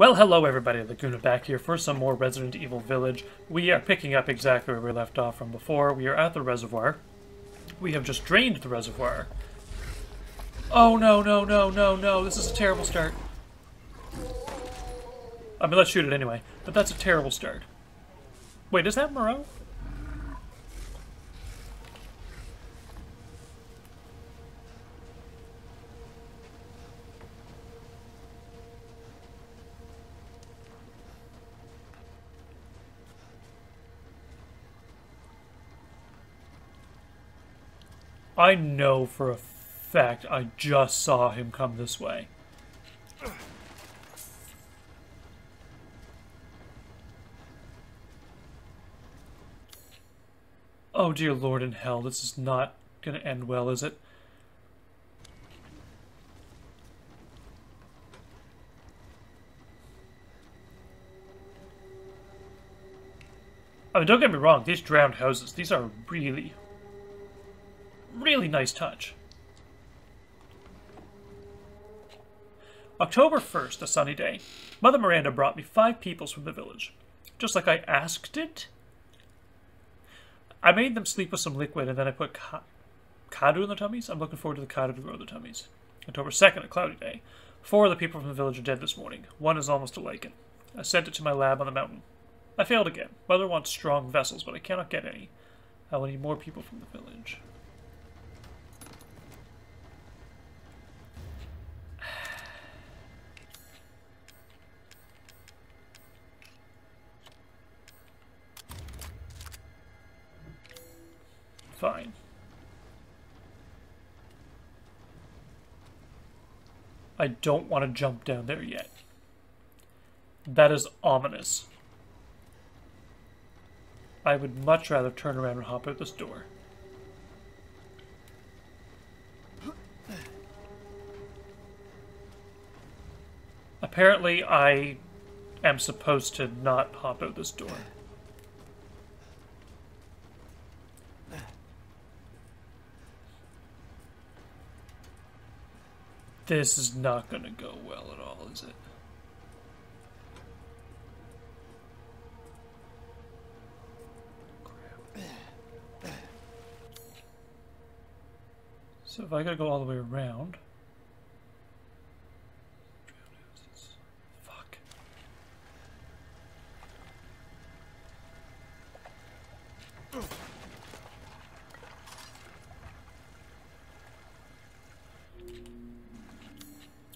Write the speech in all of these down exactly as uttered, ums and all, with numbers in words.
Well, hello everybody, Laguna back here for some more Resident Evil Village. We are picking up exactly where we left off from before. We are at the reservoir. We have just drained the reservoir. Oh no, no, no, no, no, this is a terrible start. I mean, let's shoot it anyway, but that's a terrible start. Wait, is that Moreau? I know for a fact I just saw him come this way. Oh dear Lord in hell, this is not gonna end well, is it? I mean, don't get me wrong, these drowned houses, these are really... really nice touch. October first, a sunny day. Mother Miranda brought me five peoples from the village. Just like I asked it. I made them sleep with some liquid and then I put ka kadu in their tummies. I'm looking forward to the kadu to grow their tummies. October second, a cloudy day. Four of the people from the village are dead this morning. One is almost a lichen. I sent it to my lab on the mountain. I failed again. Mother wants strong vessels, but I cannot get any. I will need more people from the village. Fine. I don't want to jump down there yet. That is ominous. I would much rather turn around and hop out this door. Apparently, I am supposed to not hop out this door. This is not going to go well at all, is it? Crap. So if I gotta go all the way around... Fuck. Ugh.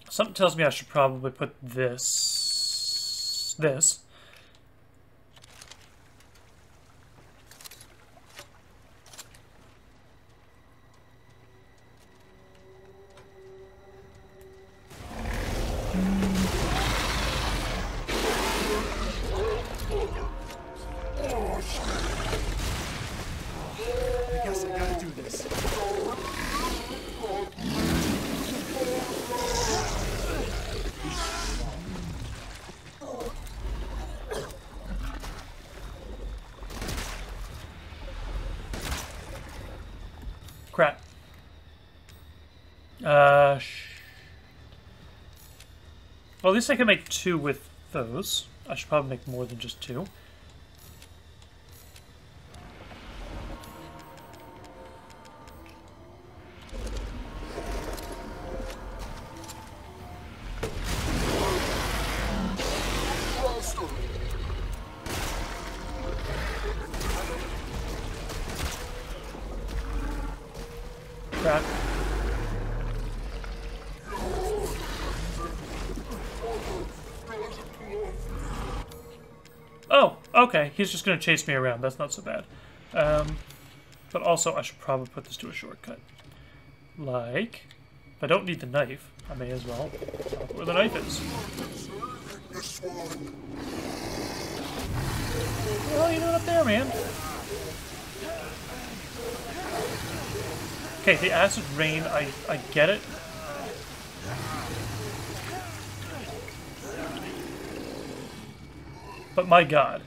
Something tells me I should probably put this... this. Crap. Uh, sh well, at least I can make two with those. I should probably make more than just two. Oh, okay. He's just going to chase me around. That's not so bad. Um, but also, I should probably put this to a shortcut. Like, if I don't need the knife, I may as well look where the knife is. What the hell are you doing up there, man? Okay, the acid rain, I, I get it. But my god.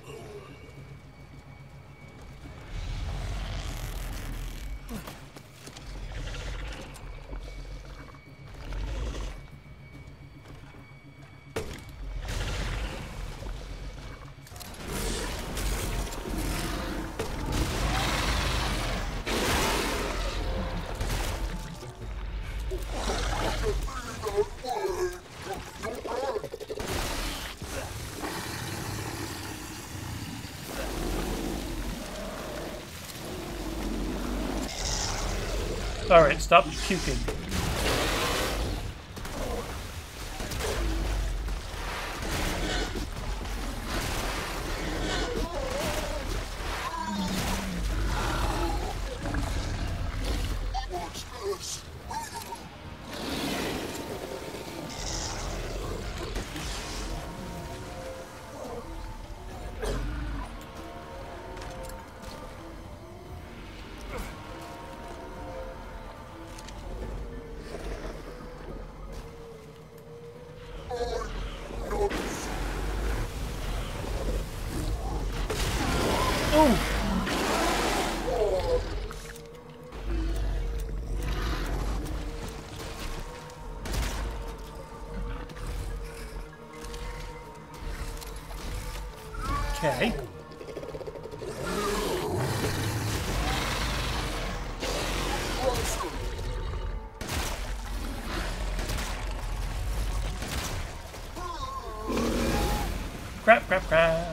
Alright, stop puking. Okay. Crap, crap, crap.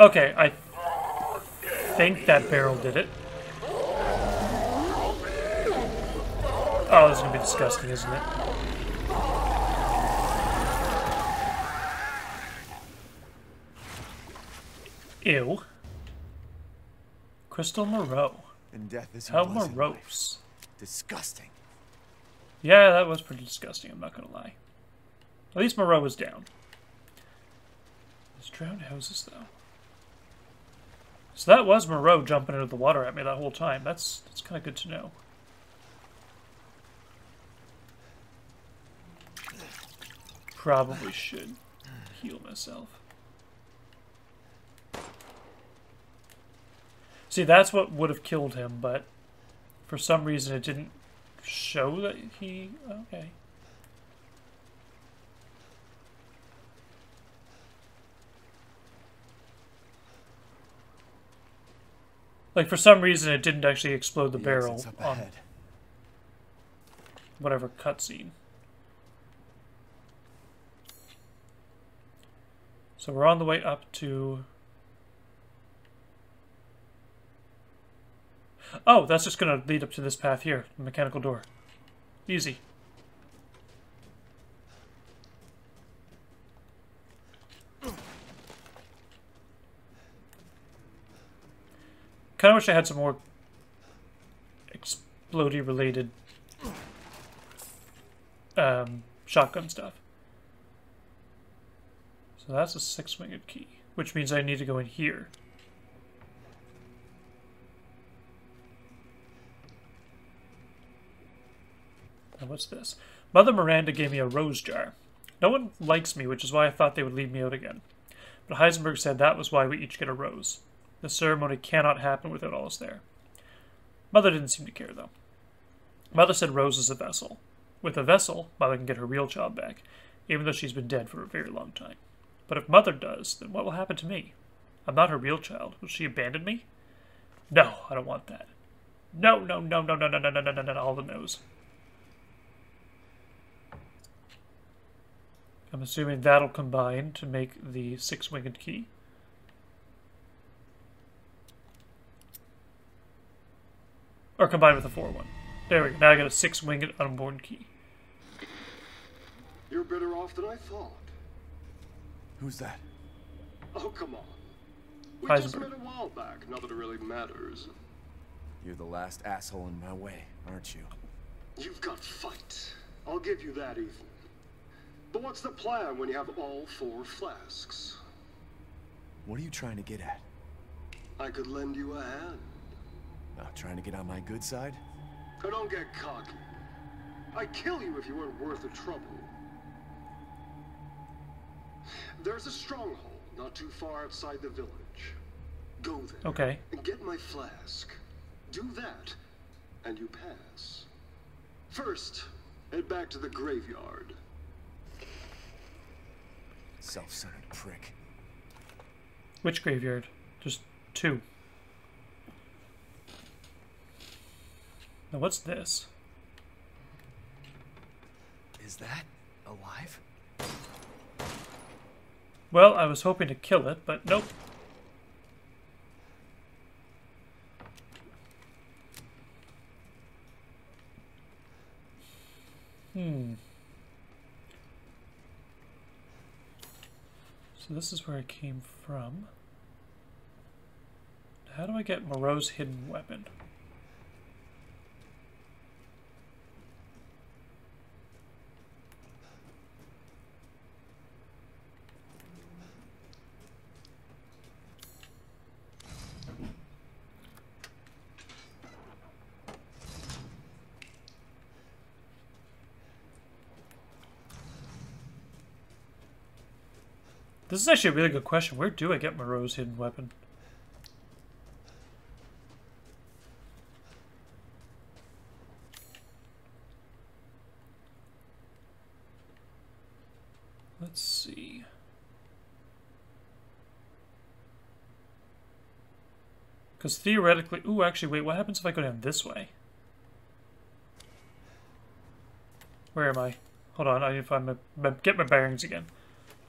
Okay, I think that barrel did it. Oh, this is gonna be disgusting, isn't it? Ew. Crystal Moreau. And death is how morose. Disgusting. Yeah, that was pretty disgusting, I'm not gonna lie. At least Moreau was down. There's drowned houses, though. So that was Moreau jumping into the water at me that whole time. That's that's kind of good to know. Probably should heal myself. See, that's what would have killed him, but for some reason it didn't show that he... Okay. Like, for some reason, it didn't actually explode the barrel on whatever cutscene. So we're on the way up to... Oh, that's just going to lead up to this path here. The mechanical door. Easy. I kind of wish I had some more explodey related um, shotgun stuff. So that's a six-winged key, which means I need to go in here. And what's this? Mother Miranda gave me a rose jar. No one likes me, which is why I thought they would leave me out again. But Heisenberg said that was why we each get a rose. The ceremony cannot happen without all us there. Mother didn't seem to care, though. Mother said Rose is a vessel. With a vessel, Mother can get her real child back, even though she's been dead for a very long time. But if Mother does, then what will happen to me? I'm not her real child. Will she abandon me? No, I don't want that. No, no, no, no, no, no, no, no, no, no, no, all the no's. I'm assuming that'll combine to make the six-winged key. Or combined with a four one. There we go. Now I got a six-winged unborn key. You're better off than I thought. Who's that? Oh, come on. We Heisenberg. Just met a while back. Not that it really matters. You're the last asshole in my way, aren't you? You've got fight. I'll give you that, Ethan. But what's the plan when you have all four flasks? What are you trying to get at? I could lend you a hand. Not trying to get on my good side? Oh, don't get cocky. I'd kill you if you weren't worth the trouble. There's a stronghold not too far outside the village. Go there. Okay. And get my flask. Do that, and you pass. First, head back to the graveyard. Self-centered prick. Which graveyard? Just two. Now what's this? Is that alive? Well, I was hoping to kill it, but nope. Hmm. So this is where I came from. How do I get Moreau's hidden weapon? This is actually a really good question. Where do I get Moreau's hidden weapon? Let's see. Because theoretically... Ooh, actually, wait. What happens if I go down this way? Where am I? Hold on. I need to find my, my, get my bearings again.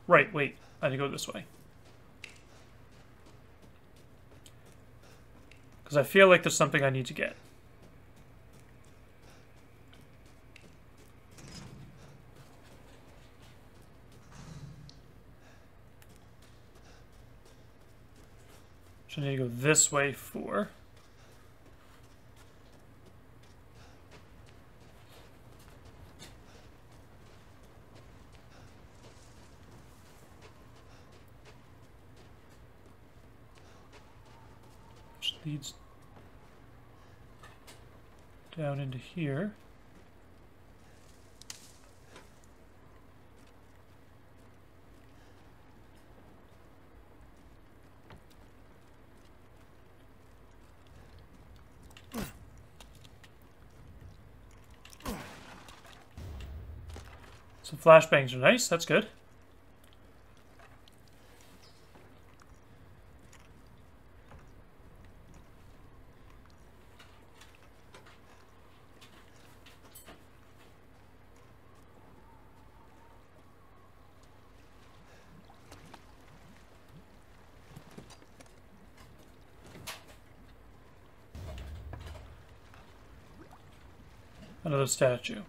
Right, wait. I need to go this way. Because I feel like there's something I need to get. So I need to go this way for... leads down into here. Some flashbangs are nice, that's good. Another statue.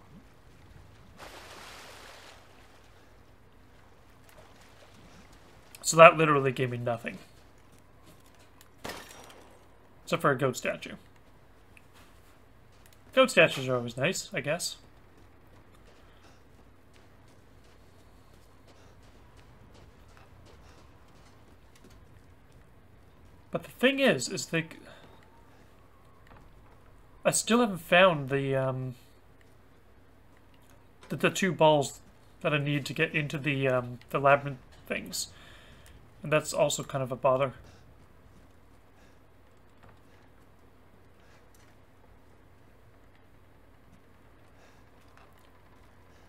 So that literally gave me nothing. Except for a goat statue. Goat statues are always nice, I guess. But the thing is, is that I still haven't found the, um... The, the two balls that I need to get into the um, the labyrinth things, and that's also kind of a bother.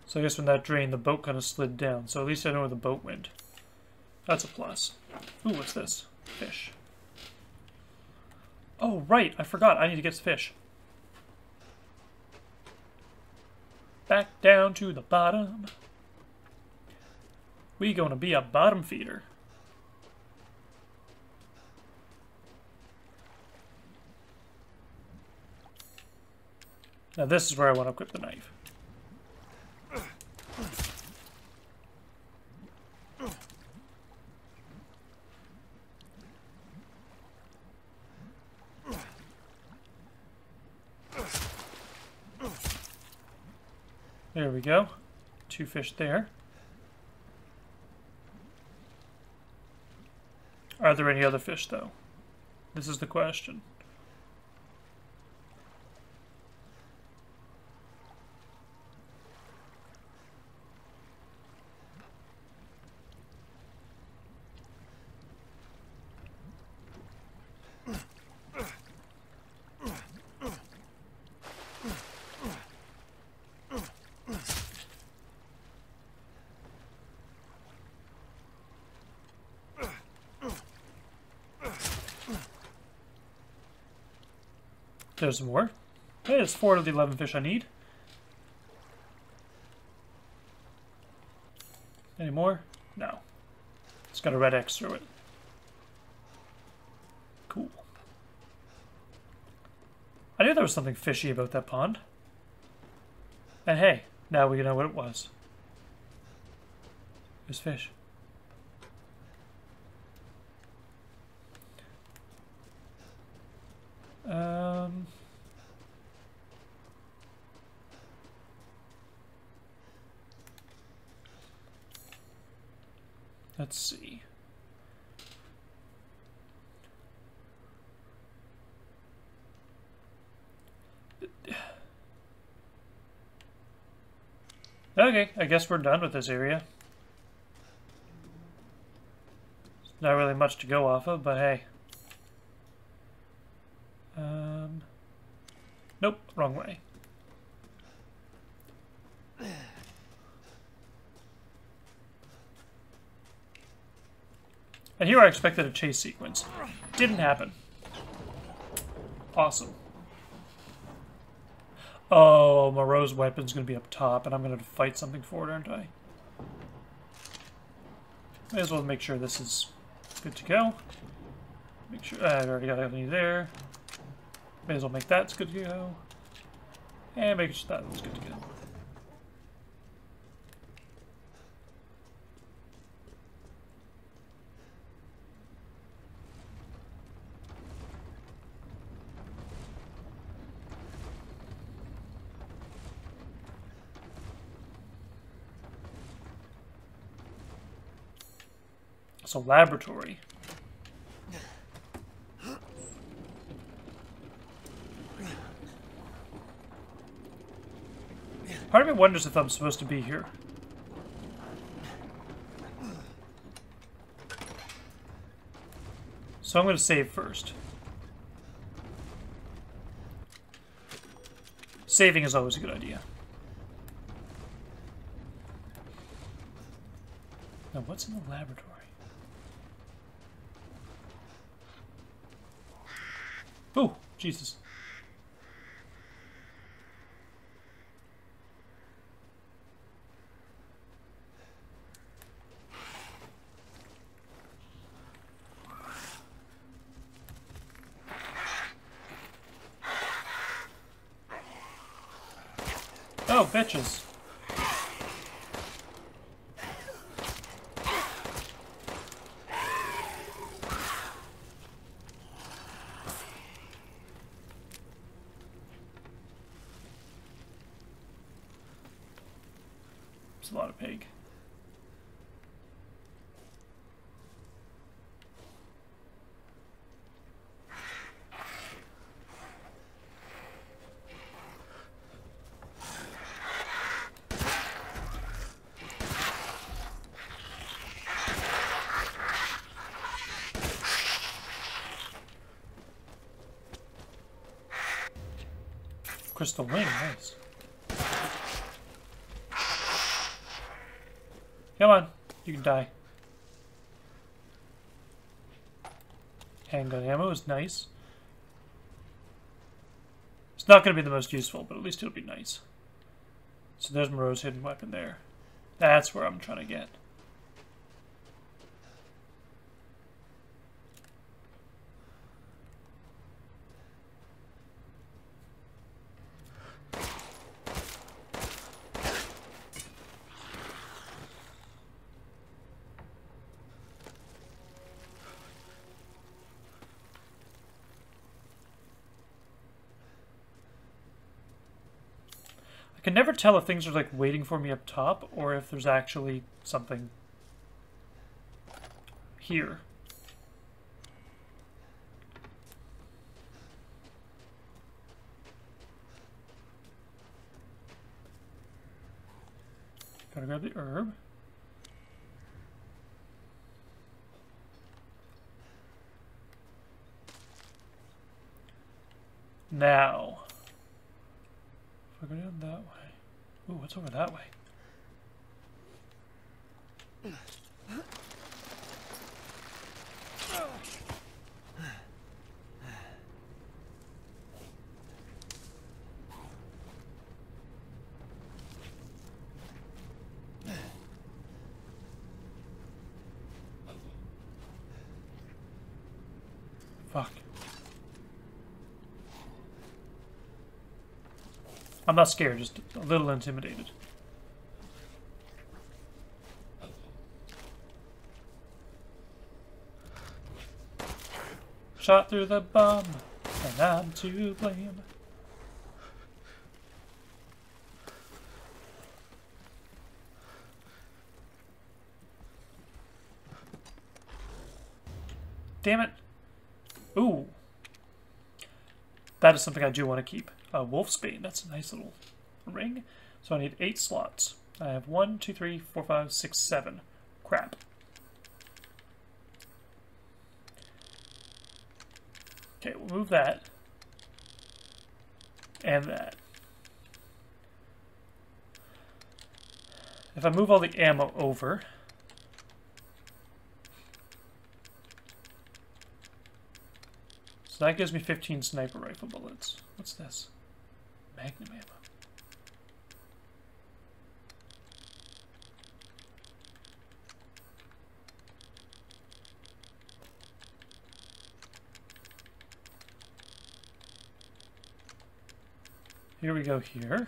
So I guess when that drained, the boat kind of slid down. So at least I know where the boat went. That's a plus. Ooh, what's this? Fish. Oh right, I forgot. I need to get some fish. Back down to the bottom. We gonna be a bottom feeder. Now this is where I want to equip the knife. There we go. Two fish there. Are there any other fish, though? This is the question. There's more. There's four of the eleven fish I need. Any more? No. It's got a red X through it. Cool. I knew there was something fishy about that pond. And hey, now we know what it was. It was fish. Um... Let's see. Okay, I guess we're done with this area. Not really much to go off of, but hey. Um, nope, wrong way. And here I expected a chase sequence. Didn't happen. Awesome. Oh, Moreau's weapon's gonna be up top, and I'm gonna fight something for it, aren't I? May as well make sure this is good to go. Make sure uh, I've already got everything there. May as well make that's good to go. And make sure that's good to go. It's a laboratory. Part of me wonders if I'm supposed to be here. So I'm going to save first. Saving is always a good idea. Now, what's in the laboratory? Oh, Jesus. Oh, bitches. A lot of pig. Crystal wing, nice. Come on, you can die. Handgun ammo is nice. It's not going to be the most useful, but at least it'll be nice. So there's Moreau's hidden weapon there. That's where I'm trying to get. I can never tell if things are like waiting for me up top or if there's actually something here. Gotta grab the herb. Now. If I go down that way. Ooh, what's over that way? I'm not scared, just a little intimidated. Shot through the bomb, and I'm to blame. Damn it. Ooh. That is something I do want to keep. Uh, Wolfsbane, that's a nice little ring. So I need eight slots. I have one, two, three, four, five, six, seven. Crap. Okay, we'll move that. And that. If I move all the ammo over... So that gives me fifteen sniper rifle bullets. What's this? Magnum ammo. Here we go here.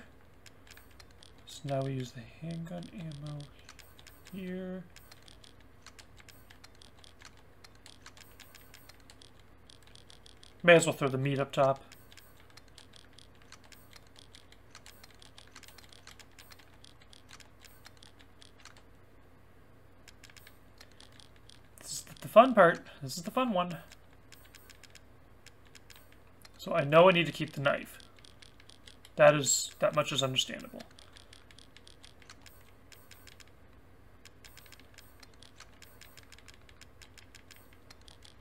So now we use the handgun ammo here. May as well throw the meat up top. This is the fun part. This is the fun one. So I know I need to keep the knife. That is, that much is understandable.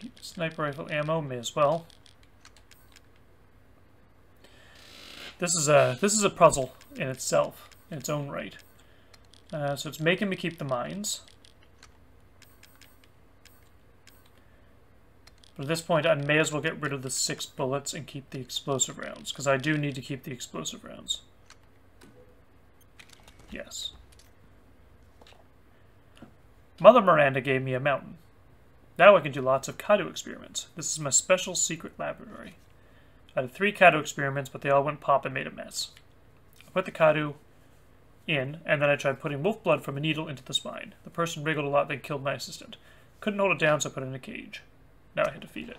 Keep the sniper rifle ammo, may as well. This is a this is a puzzle in itself, in its own right. Uh, so it's making me keep the mines. But at this point, I may as well get rid of the six bullets and keep the explosive rounds, because I do need to keep the explosive rounds. Yes. Mother Miranda gave me a mountain. Now I can do lots of kadu experiments. This is my special secret laboratory. I had three kadu experiments, but they all went pop and made a mess. I put the kadu in, and then I tried putting wolf blood from a needle into the spine. The person wriggled a lot, then killed my assistant. Couldn't hold it down, so I put it in a cage. Now I had to feed it.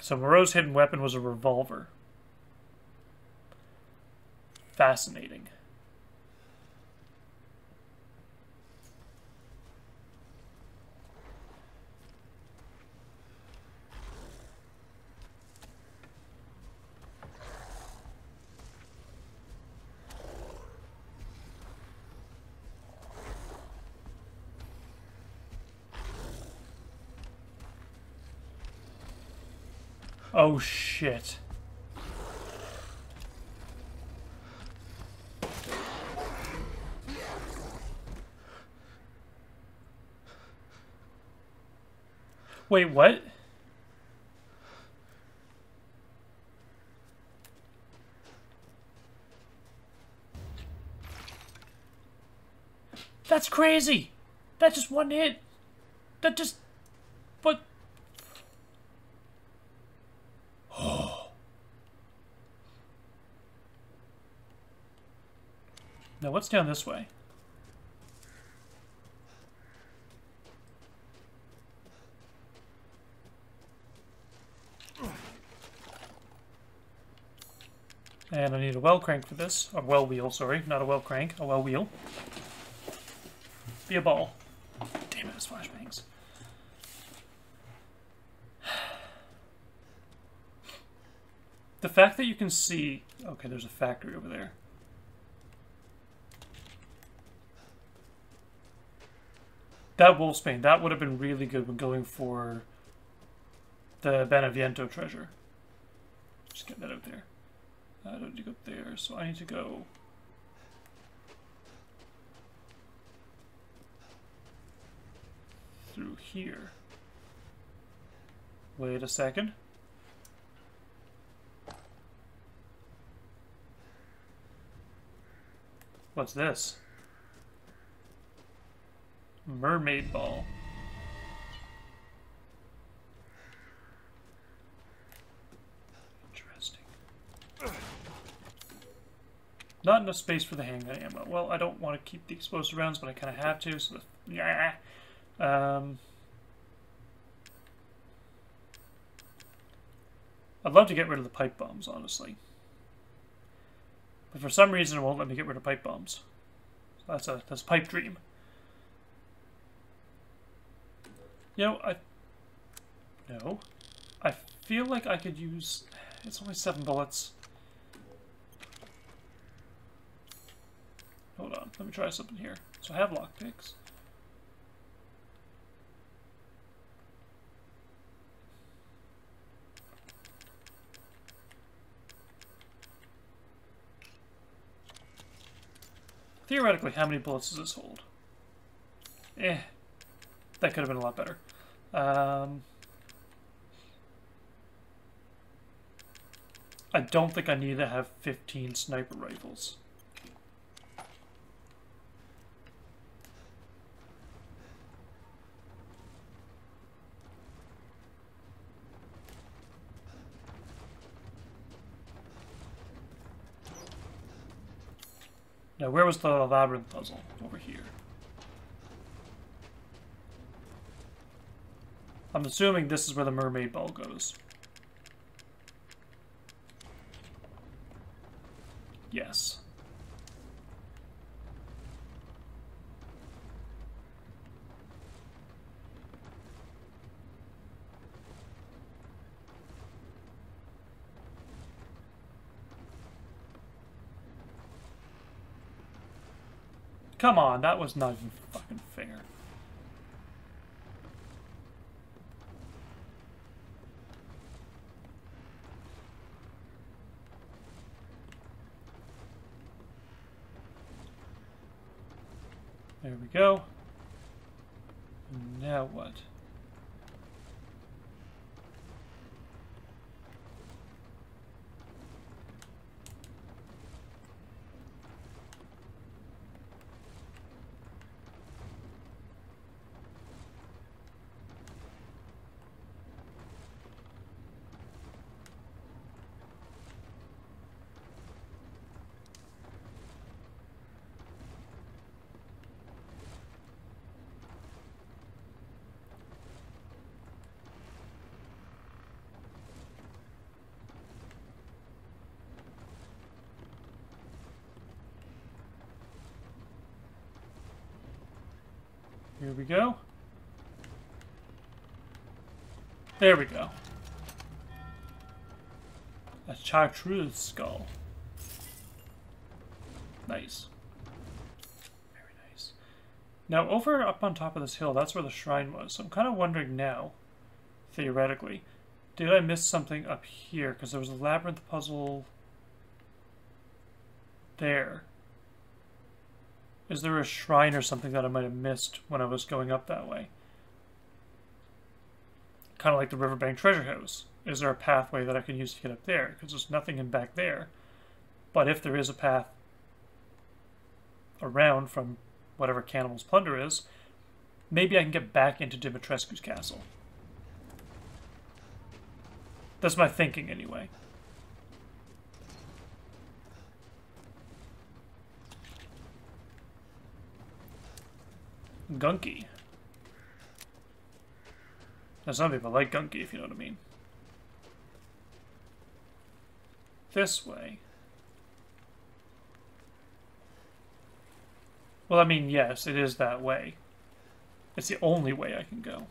So Moreau's hidden weapon was a revolver. Fascinating. Oh shit. Wait, what? That's crazy. That's just one hit. That just what? Now, what's down this way? And I need a well crank for this. A well wheel, sorry. Not a well crank, a well wheel. Be a ball. Damn it, it's flashbangs. The fact that you can see... Okay, there's a factory over there. That Wolfsbane, that would have been really good when going for the Beneviento treasure. Just get that out there. I don't need to go up there, so I need to go... through here. Wait a second. What's this? Mermaid ball. Interesting. Not enough space for the handgun ammo. Well, I don't want to keep the explosive rounds, but I kind of have to, so the... Yeah. Um... I'd love to get rid of the pipe bombs, honestly. But for some reason, it won't let me get rid of pipe bombs. So that's a that's a pipe dream. You know, I... No. I feel like I could use... It's only seven bullets. Hold on, let me try something here. So I have lockpicks. Theoretically, how many bullets does this hold? Eh. That could have been a lot better. Um, I don't think I need to have fifteen sniper rifles. Now, where was the labyrinth puzzle? Over here. I'm assuming this is where the mermaid ball goes. Yes. Come on, that was not even fucking fair. There we go. Now what? Here we go. There we go. A chartreuse skull. Nice. Very nice. Now, over up on top of this hill, that's where the shrine was. So I'm kind of wondering now, theoretically, did I miss something up here? Because there was a labyrinth puzzle there. Is there a shrine or something that I might have missed when I was going up that way? Kind of like the Riverbank Treasure House. Is there a pathway that I can use to get up there? Because there's nothing in back there. But if there is a path around from whatever Cannibal's Plunder is, maybe I can get back into Dimitrescu's castle. That's my thinking anyway. Gunky. Now, some people like gunky, if you know what I mean. This way. Well, I mean, yes, it is that way. It's the only way I can go.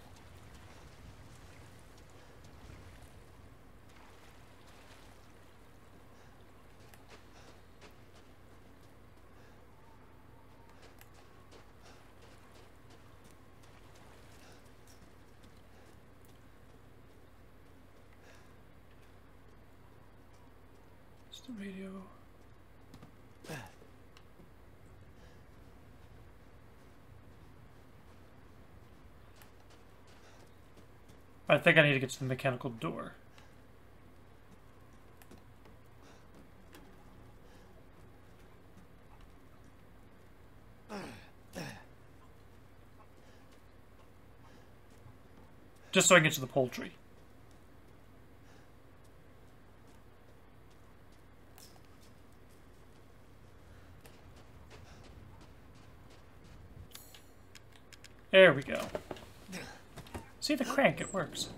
I think I need to get to the mechanical door. Just so I can get to the poultry. There we go. See the crank, it works.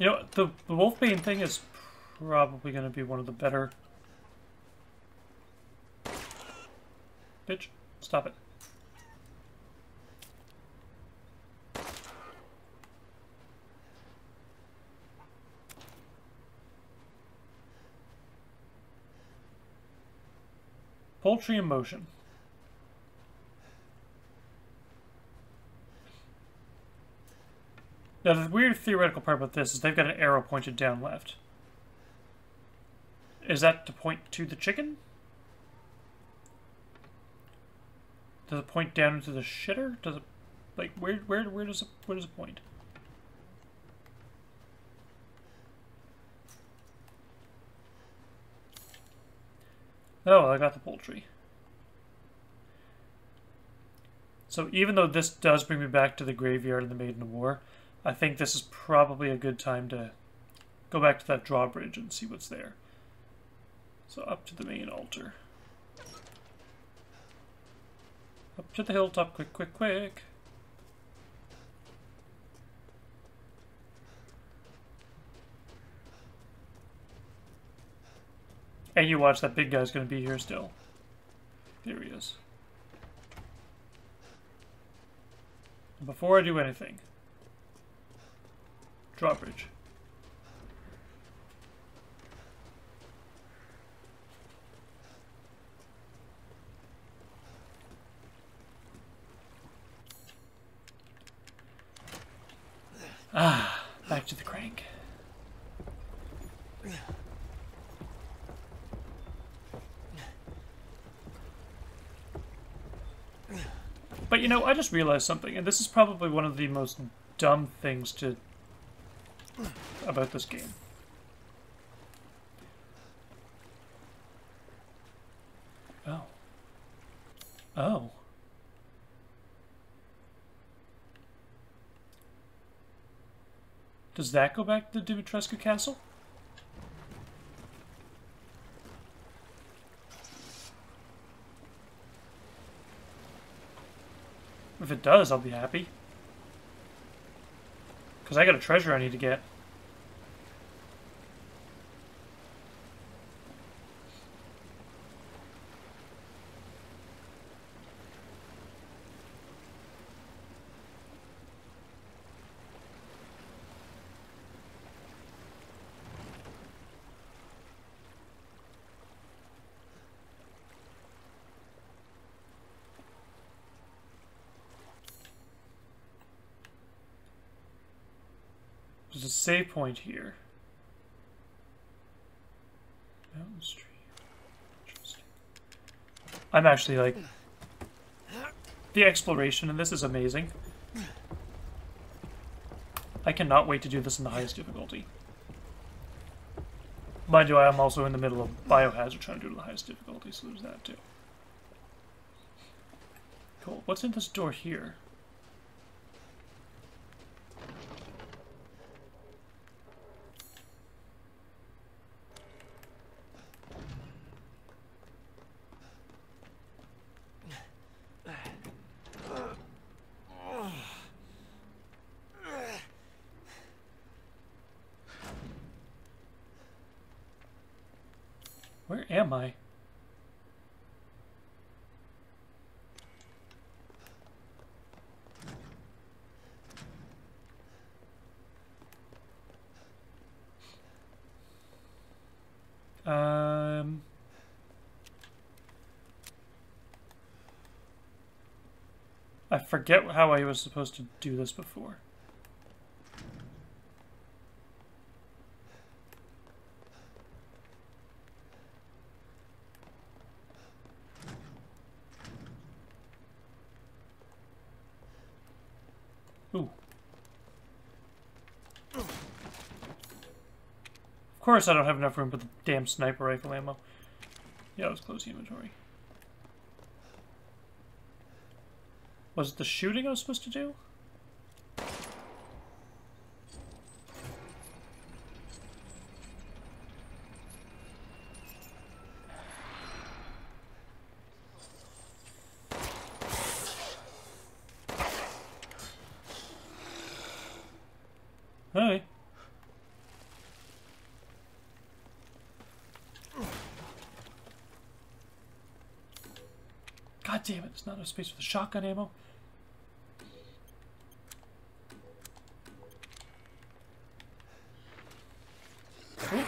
You know, the, the Wolfbane thing is probably going to be one of the better... Bitch, stop it. Poultry in motion. Now the weird theoretical part about this is they've got an arrow pointed down left. Is that to point to the chicken? Does it point down into the shitter? Does it, like, where where where does it where does it point? Oh, I got the poultry. So even though this does bring me back to the graveyard and the Maiden of War, I think this is probably a good time to go back to that drawbridge and see what's there. So up to the main altar. Up to the hilltop, quick, quick, quick. And you watch, that big guy's going to be here still. There he is. Before I do anything, drawbridge. Ah, back to the crank. But you know, I just realized something, and this is probably one of the most dumb things to about this game. Oh. Oh. Does that go back to the Dimitrescu castle? If it does, I'll be happy. Because I got a treasure I need to get. There's a save point here. Mountain Stream. Interesting. I'm actually like... The exploration in this is amazing. I cannot wait to do this in the highest difficulty. Mind you, I am also in the middle of Biohazard trying to do it in the highest difficulty, so there's that too. Cool. What's in this door here? Where am I? Um... I forget how I was supposed to do this before. Of course I don't have enough room for the damn sniper rifle ammo. Yeah, it was close inventory. Was it the shooting I was supposed to do? Damn it, there's not enough space for the shotgun ammo. Ooh.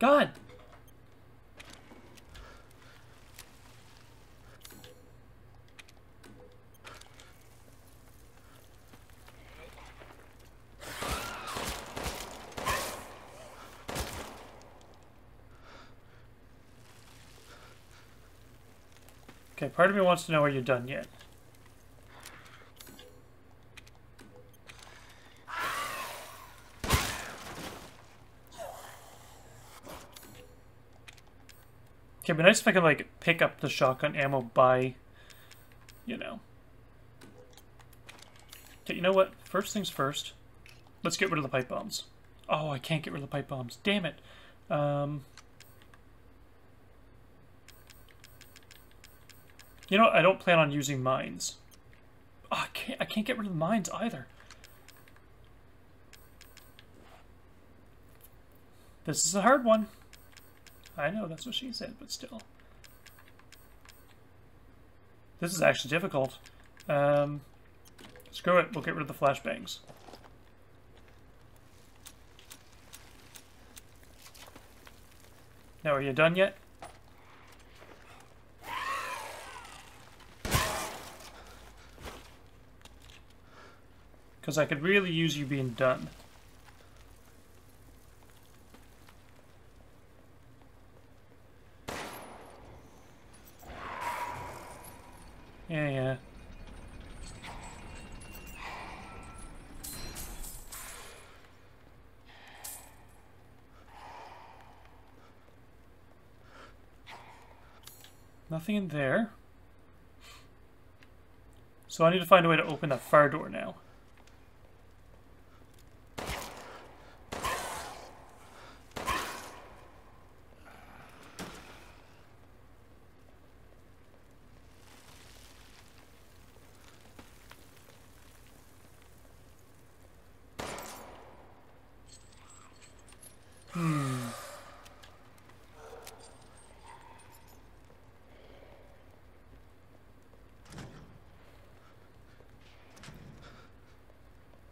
God! Okay, part of me wants to know, are you done yet? Okay, it'd be nice if I could, like, pick up the shotgun ammo by, you know. Okay, you know what? First things first. Let's get rid of the pipe bombs. Oh, I can't get rid of the pipe bombs. Damn it. Um... You know, I don't plan on using mines. Oh, I can't. I can't get rid of the mines either. This is a hard one. I know that's what she said, but still, this is actually difficult. Um, screw it. We'll get rid of the flashbangs. Now, are you done yet? Because I could really use you being done. Yeah, yeah. Nothing in there. So I need to find a way to open that fire door now.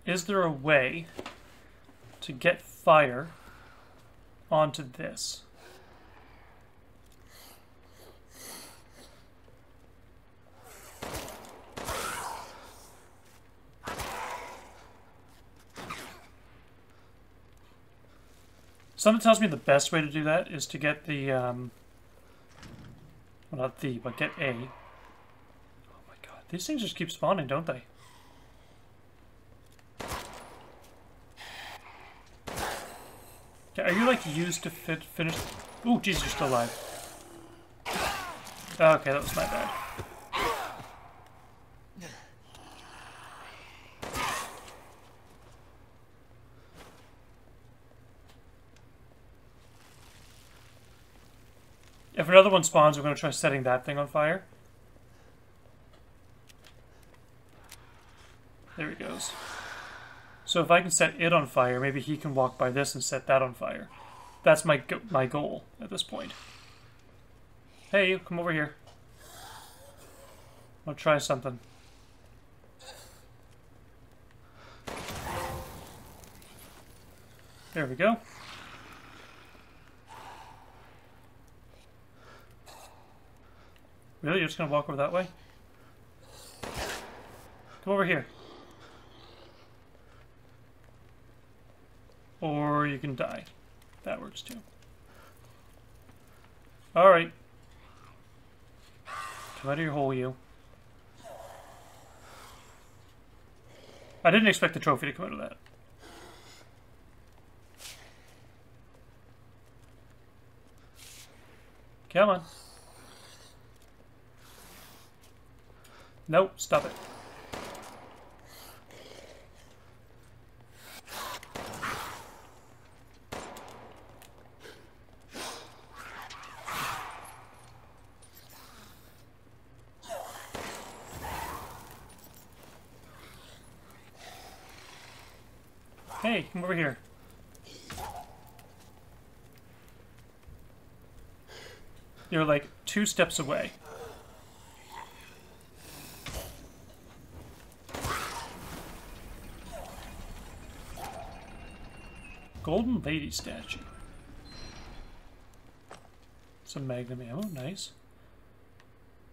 Is there a way to get fire onto this? Something tells me the best way to do that is to get the, um, well, not the, but get A. Oh my god, these things just keep spawning, don't they? Are you, like, used to fit, finish? Ooh, Jesus, you're still alive. Okay, that was my bad. If another one spawns, we're going to try setting that thing on fire. There he goes. So if I can set it on fire, maybe he can walk by this and set that on fire. That's my go my goal at this point. Hey, you, come over here. I'll try something. There we go. Really? You're just gonna walk over that way? Come over here. Or you can die. That works too. Alright. Come out of your hole, you. I I didn't expect the trophy to come out of that. Come on. No, stop it. Hey, come over here. You're like two steps away. Golden Lady statue. Some magnum ammo, nice.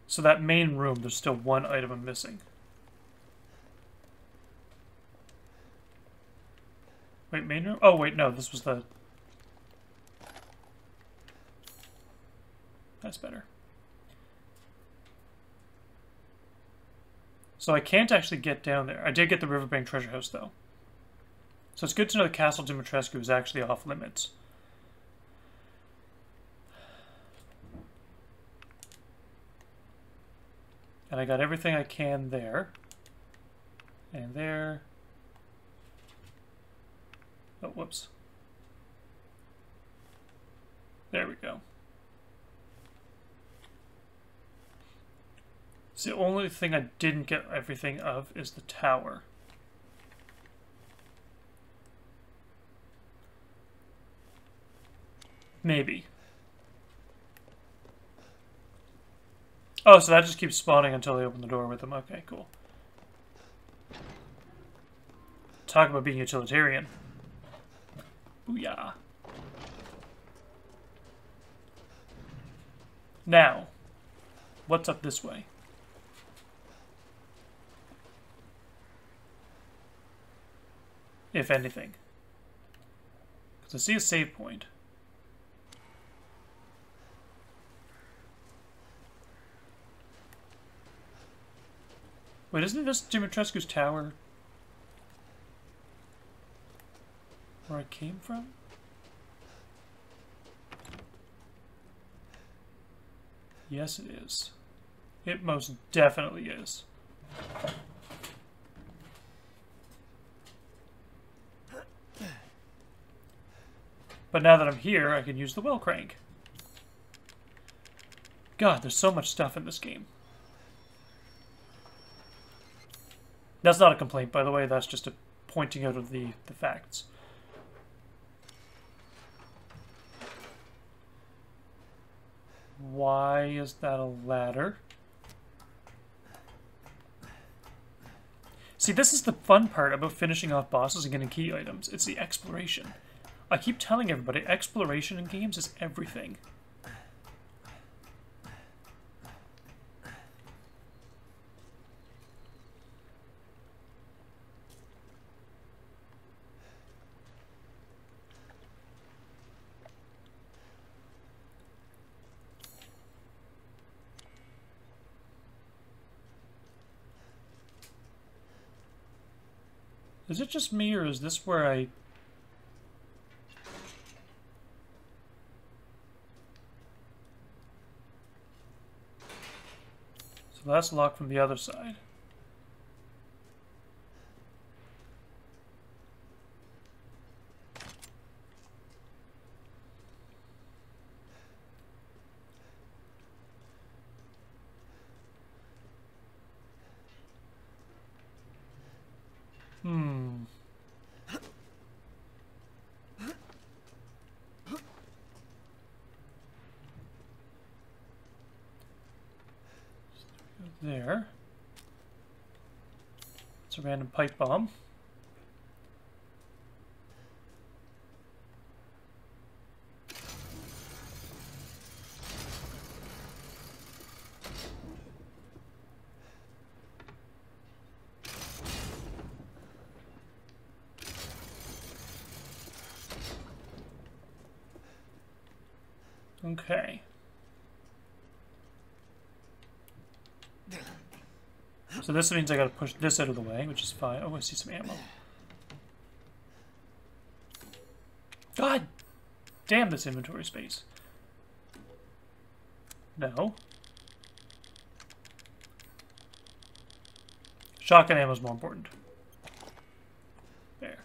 So that main room, there's still one item I'm missing. Wait, main room? Oh wait, no, this was the... That's better. So I can't actually get down there. I did get the Riverbank Treasure House though. So it's good to know the Castle Dimitrescu is actually off limits. And I got everything I can there. And there. Oh, whoops. There we go. It's the only thing I didn't get everything of is the tower. Maybe. Oh, so that just keeps spawning until they open the door with them. Okay, cool. Talk about being utilitarian. Booyah. Now, what's up this way? If anything. Because I see a save point. Wait, isn't this Dimitrescu's tower? Where I came from? Yes, it is. It most definitely is. But now that I'm here, I can use the well crank. God, there's so much stuff in this game. That's not a complaint, by the way. That's just a pointing out of the, the facts. Why is that a ladder? See, this is the fun part about finishing off bosses and getting key items. It's the exploration. I keep telling everybody, exploration in games is everything. Is it just me, or is this where I... So that's locked from the other side. There. It's a random pipe bomb. Okay. So this means I gotta push this out of the way, which is fine. Oh, I see some ammo. God damn this inventory space. No. Shotgun ammo is more important. There.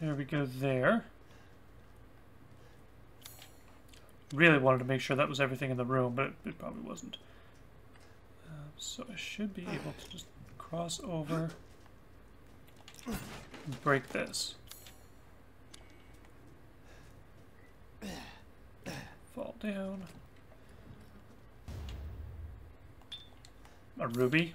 There we go there. Really wanted to make sure that was everything in the room, but it, it probably wasn't. Uh, so I should be able to just cross over and break this. Fall down. A ruby.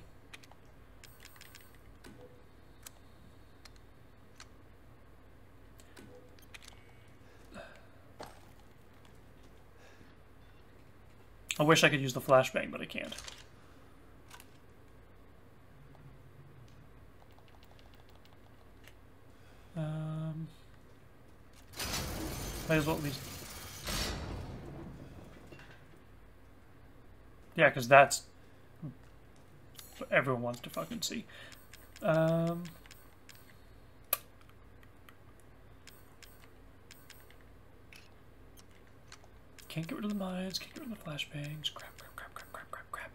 I wish I could use the flashbang, but I can't. Um, might as well at least... Yeah, because that's what everyone wants to fucking see. Um... Can't get rid of the mines, can't get rid of the flashbangs. Crap, crap, crap, crap, crap, crap, crap.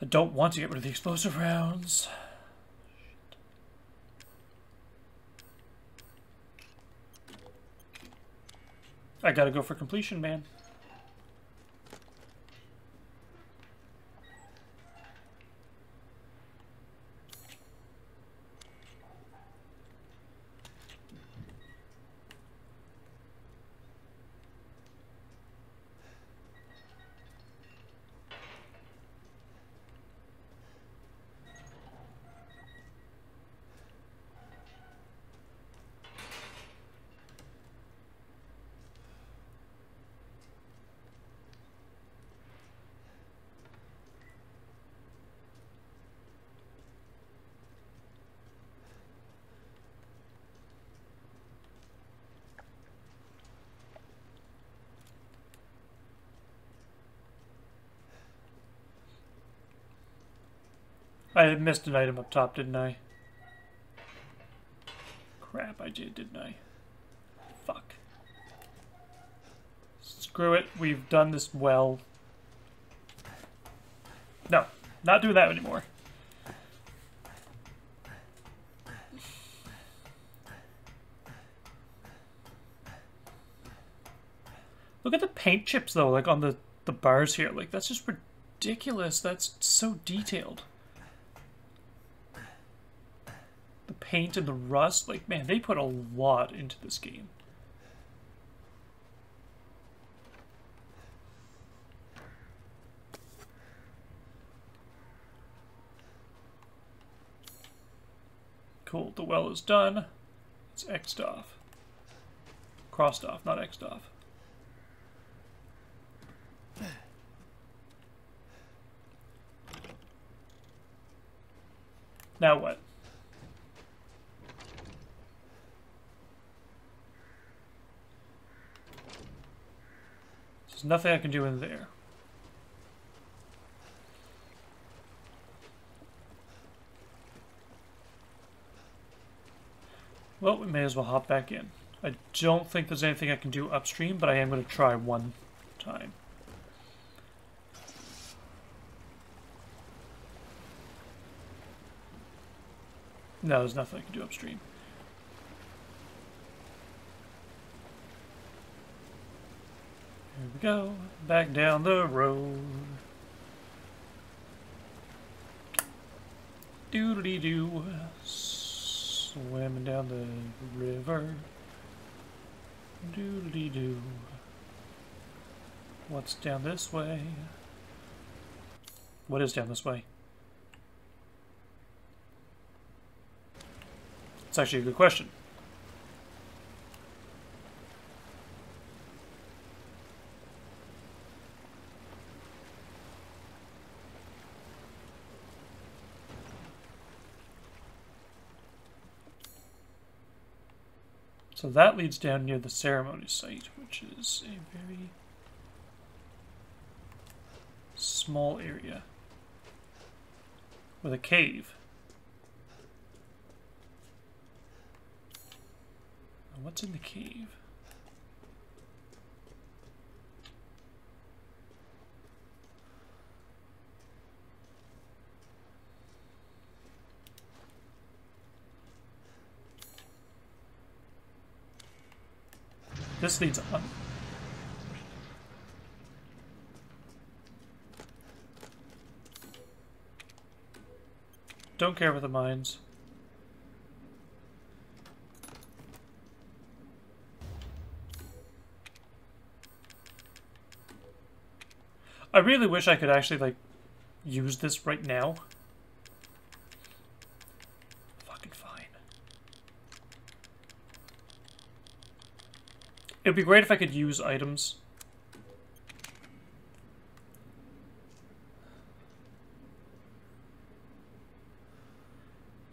I don't want to get rid of the explosive rounds. I gotta go for completion, man. I missed an item up top, didn't I? Crap, I did, didn't I? Fuck. Screw it, we've done this well. No, not doing that anymore. Look at the paint chips, though, like on the, the bars here. Like, that's just ridiculous. That's so detailed. Paint and the rust, like, man, they put a lot into this game. Cool, the well is done. It's X'd off. Crossed off, not X'd off. Now what? There's nothing I can do in there. Well, we may as well hop back in. I don't think there's anything I can do upstream, but I am going to try one time. No, there's nothing I can do upstream. Here we go, back down the road. Doodly-doo. Swimming down the river. Doodly-doo. What's down this way? What is down this way? It's actually a good question. So that leads down near the ceremony site, which is a very small area with a cave. Now what's in the cave? This leads up. Don't care about the mines. I really wish I could actually, like, use this right now. It'd be great if I could use items.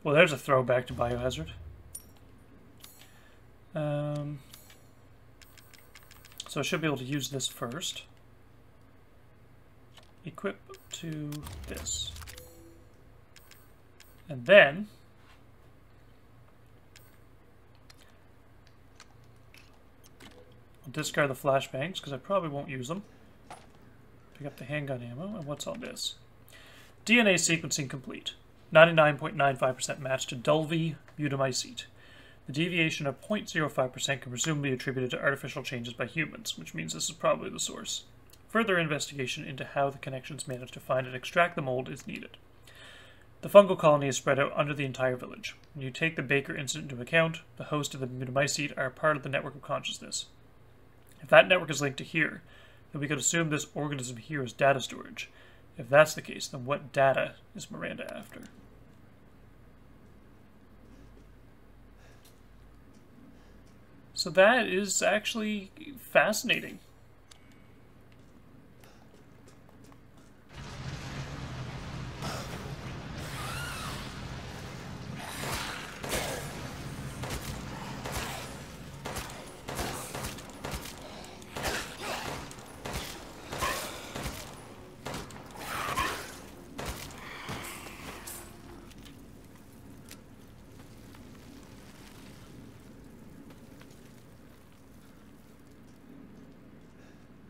Well, there's a throwback to Biohazard. Um, so I should be able to use this first. Equip to this. And then... discard the flashbangs, because I probably won't use them. Pick up the handgun ammo, and what's all this? D N A sequencing complete. ninety-nine point nine five percent match to Dulvey mutamycete. The deviation of zero point zero five percent can presumably be attributed to artificial changes by humans, which means this is probably the source. Further investigation into how the connections manage to find and extract the mold is needed. The fungal colony is spread out under the entire village. When you take the Baker incident into account, the host of the mutamycete are part of the network of consciousness. If that network is linked to here, then we could assume this organism here is data storage. If that's the case, then what data is Miranda after? So that is actually fascinating.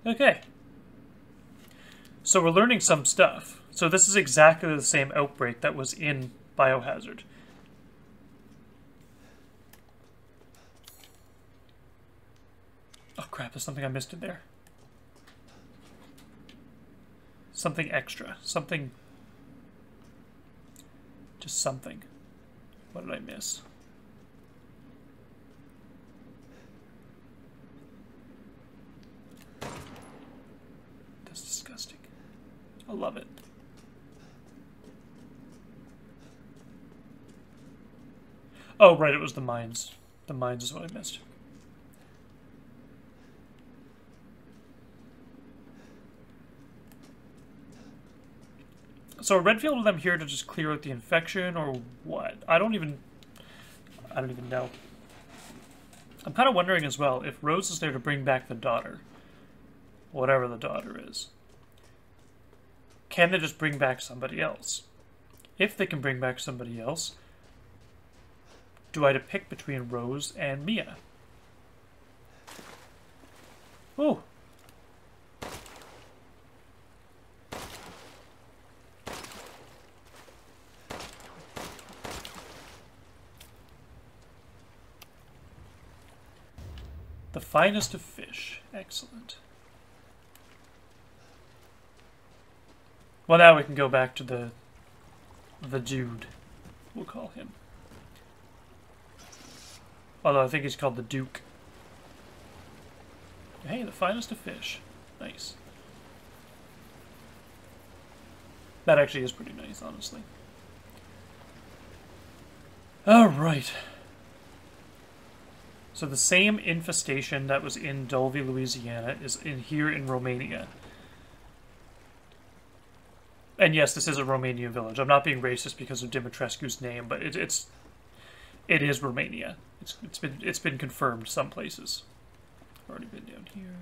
Okay, so we're learning some stuff. So this is exactly the same outbreak that was in Biohazard. Oh crap, there's something I missed in there. Something extra, something, just something. What did I miss? I love it. Oh, right, it was the mines. The mines is what I missed. So are Redfield with them here to just clear out the infection or what? I don't even... I don't even know. I'm kind of wondering as well if Rose is there to bring back the daughter. Whatever the daughter is. Can they just bring back somebody else? If they can bring back somebody else, do I have to pick between Rose and Mia? Ooh. The finest of fish. Excellent. Well, now we can go back to the, the dude, we'll call him. Although I think he's called the Duke. Hey, the finest of fish. Nice. That actually is pretty nice, honestly. Alright. So the same infestation that was in Dulvey, Louisiana is in here in Romania. And yes, this is a Romanian village. I'm not being racist because of Dimitrescu's name, but it, it's It is Romania. It's it's been it's been confirmed some places. I've already been down here.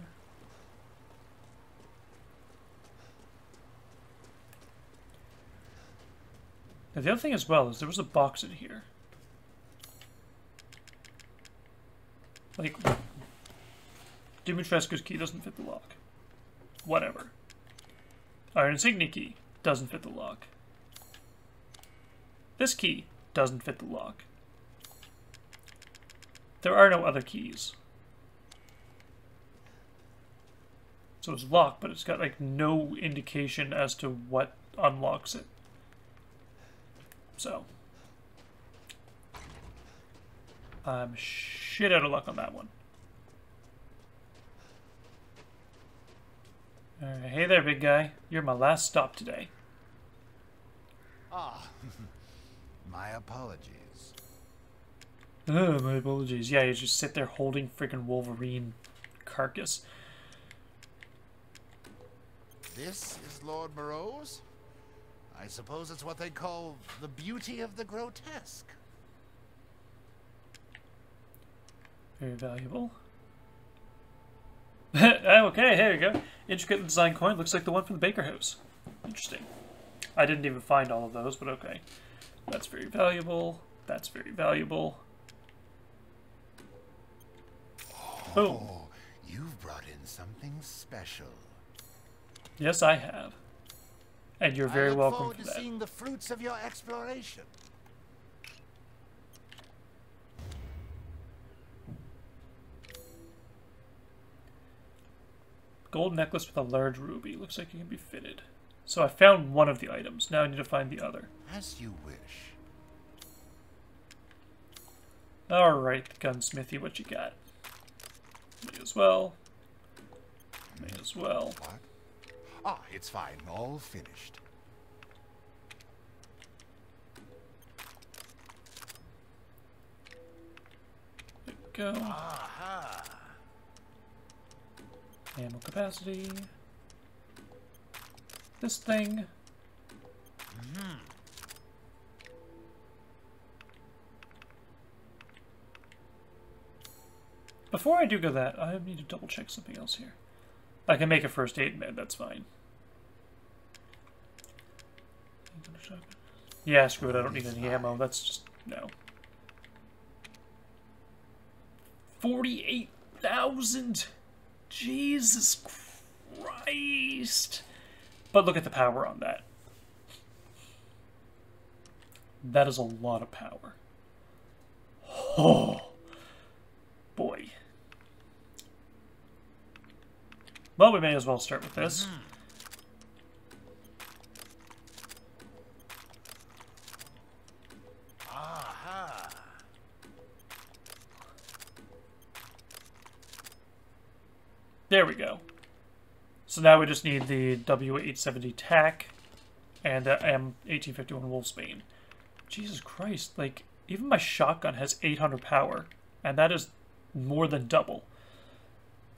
Now the other thing as well is there was a box in here. Like Dimitrescu's key doesn't fit the lock. Whatever. Our insignia key doesn't fit the lock. This key doesn't fit the lock. There are no other keys. So it's locked, but it's got like no indication as to what unlocks it. So I'm shit out of luck on that one. Alright, hey there, big guy. You're my last stop today. Ah, my apologies. Oh, my apologies. Yeah, you just sit there holding freaking Wolverine carcass. This is Lord Moreau's? I suppose it's what they call the beauty of the grotesque. Very valuable. Okay, here we go. Intricately designed coin. Looks like the one from the Baker house. Interesting. I didn't even find all of those, but okay. That's very valuable. That's very valuable. Boom. Oh, you've brought in something special. Yes, I have. And you're very welcome for that. I look forward to seeing the fruits of your exploration. Gold necklace with a large ruby. Looks like it can be fitted. So I found one of the items. Now I need to find the other. As you wish. Alright, gunsmithy, what you got? May as well. May as well. What? Ah, it's fine. All finished. There we go. Aha. Ammo capacity. This thing. Mm-hmm. Before I do go that, I need to double check something else here. I can make a first aid med, that's fine. Yeah, screw it, I don't need any ammo, that's just, no. forty-eight thousand! Jesus Christ! But look at the power on that. That is a lot of power. Oh, boy. Well, we may as well start with this. Mm-hmm. There we go. So now we just need the W eight seventy T A C and the M eighteen fifty-one Wolfsbane. Jesus Christ, like, even my shotgun has eight hundred power, and that is more than double.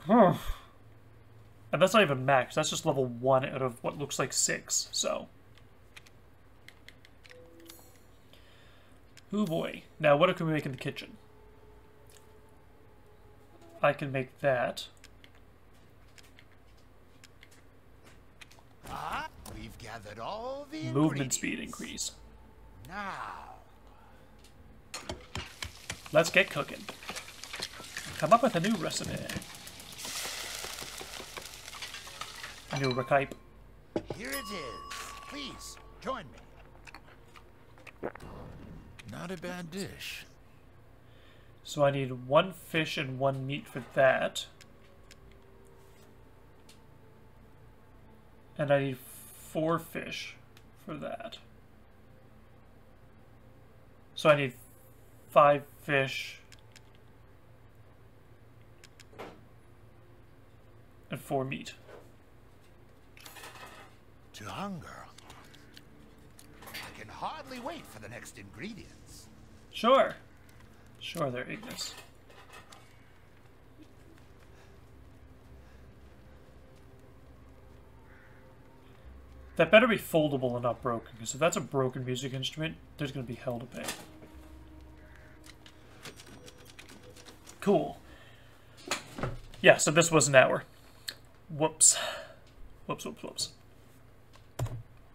And that's not even max, that's just level one out of what looks like six, so. Ooh boy. Now, what can we make in the kitchen? I can make that. Ah, we've gathered all the movement speed increase. Now, let's get cooking. Come up with a new recipe. A new recipe. Here it is. Please join me. Not a bad dish. So I need one fish and one meat for that. And I need four fish for that. So I need five fish and four meat. To hunger. I can hardly wait for the next ingredients. Sure. Sure, they're Ignis. That better be foldable and not broken, because if that's a broken music instrument, there's going to be hell to pay. Cool. Yeah, so this was an hour. Whoops. Whoops, whoops, whoops.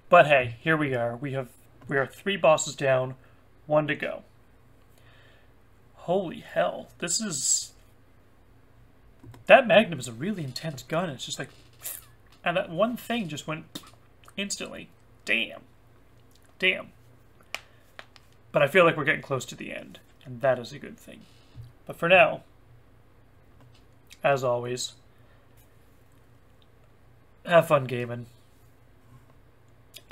But hey, here we are. We have we are three bosses down, one to go. Holy hell. This is... That Magnum is a really intense gun. It's just like... And that one thing just went instantly. Damn. Damn. But I feel like we're getting close to the end. And that is a good thing. But for now, as always, have fun gaming.